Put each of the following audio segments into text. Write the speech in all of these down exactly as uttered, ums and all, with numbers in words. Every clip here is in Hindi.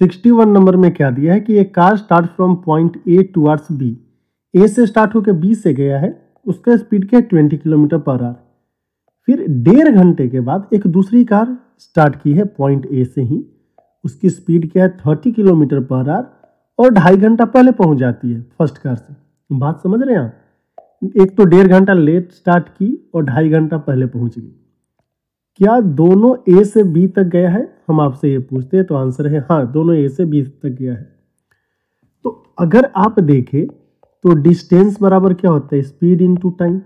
इकसठ नंबर में क्या दिया है कि एक car start from point A towards B, A से स्टार्ट होकर बी से गया है, उसका स्पीड क्या है बीस किलोमीटर पर आवर। फिर डेढ़ घंटे के बाद एक दूसरी कार स्टार्ट की है पॉइंट ए से ही, उसकी स्पीड क्या है तीस किलोमीटर पर आवर और ढाई घंटा पहले पहुंच जाती है फर्स्ट कार से। बात समझ रहे हैं आप, एक तो डेढ़ घंटा लेट स्टार्ट की और ढाई घंटा पहले पहुंच गई। क्या दोनों ए से बी तक गया है, हम आपसे ये पूछते हैं तो आंसर है हाँ, दोनों ए से बी तक गया है। तो अगर आप देखें तो डिस्टेंस बराबर क्या होता है स्पीड इनटू टाइम।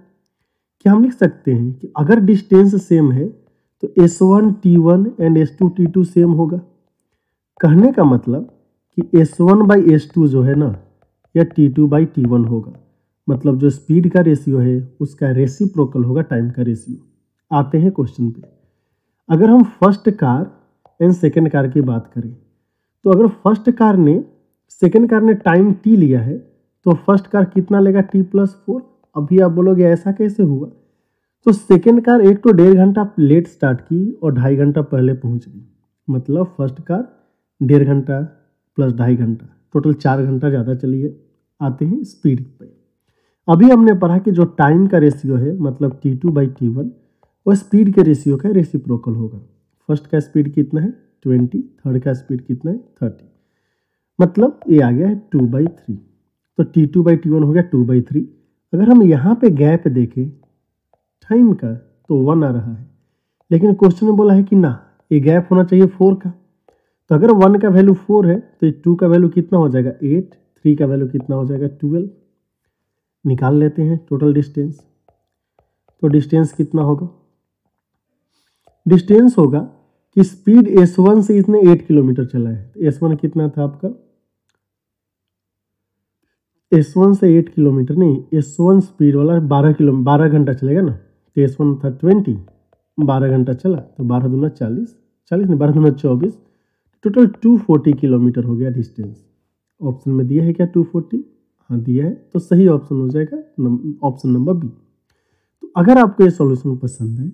क्या हम लिख सकते हैं कि अगर डिस्टेंस सेम है तो S one T one and S two T two same होगा। कहने का मतलब कि S one by S two जो है ना या T two by T one होगा, मतलब जो स्पीड का रेशियो है उसका रेसिप्रोकल होगा टाइम का रेशियो। आते हैं क्वेश्चन पे। अगर हम first car and second car की बात करें तो अगर फर्स्ट कार ने सेकेंड कार ने टाइम टी लिया है तो फर्स्ट कार कितना लेगा टी प्लस फोर। अभी आप बोलोगे ऐसा कैसे हुआ, तो सेकेंड कार एक तो डेढ़ घंटा लेट स्टार्ट की और ढाई घंटा पहले पहुंच गई, मतलब फर्स्ट कार डेढ़ घंटा प्लस ढाई घंटा टोटल चार घंटा ज़्यादा चली है। आते हैं स्पीड पे। अभी हमने पढ़ा कि जो टाइम का रेशियो है मतलब T two by T one वह स्पीड के रेशियो का रेसिप्रोकल होगा। फर्स्ट का स्पीड कितना है ट्वेंटी, थर्ड का स्पीड कितना है थर्टी, मतलब ये आ गया है टू बाई थ्री, तो T two by T one हो गया टू बाई थ्री। अगर हम यहाँ पे गैप देखें टाइम का तो वन आ रहा है, लेकिन क्वेश्चन में बोला है कि ना ये गैप होना चाहिए फोर का, तो अगर वन का वैल्यू फोर है तो टू का वैल्यू कितना हो जाएगा एट, थ्री का वैल्यू कितना हो जाएगा ट्वेल्व। निकाल लेते हैं टोटल डिस्टेंस, तो डिस्टेंस कितना होगा, डिस्टेंस होगा कि स्पीड एस वन से इसने एट किलोमीटर चला है, एस वन कितना था आपका एस वन से एट किलोमीटर नहीं एस वन स्पीड वाला बारह किलो बारह घंटा चलेगा ना, तो एस वन था ट्वेंटी, बारह घंटा चला तो बारह दूना चालीस, चालीस नहीं बारह दूना चौबीस, टोटल टू फोर्टी किलोमीटर हो गया डिस्टेंस। ऑप्शन में दिया है क्या टू फोर्टी, हाँ दिया है, तो सही ऑप्शन हो जाएगा ऑप्शन नंबर बी। तो अगर आपको ये सॉल्यूशन पसंद है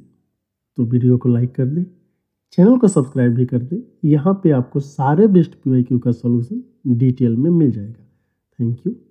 तो वीडियो को लाइक कर दें, चैनल को सब्सक्राइब भी कर दें। यहाँ पे आपको सारे बेस्ट पी वाई क्यू का सॉल्यूशन डिटेल में मिल जाएगा। Thank you.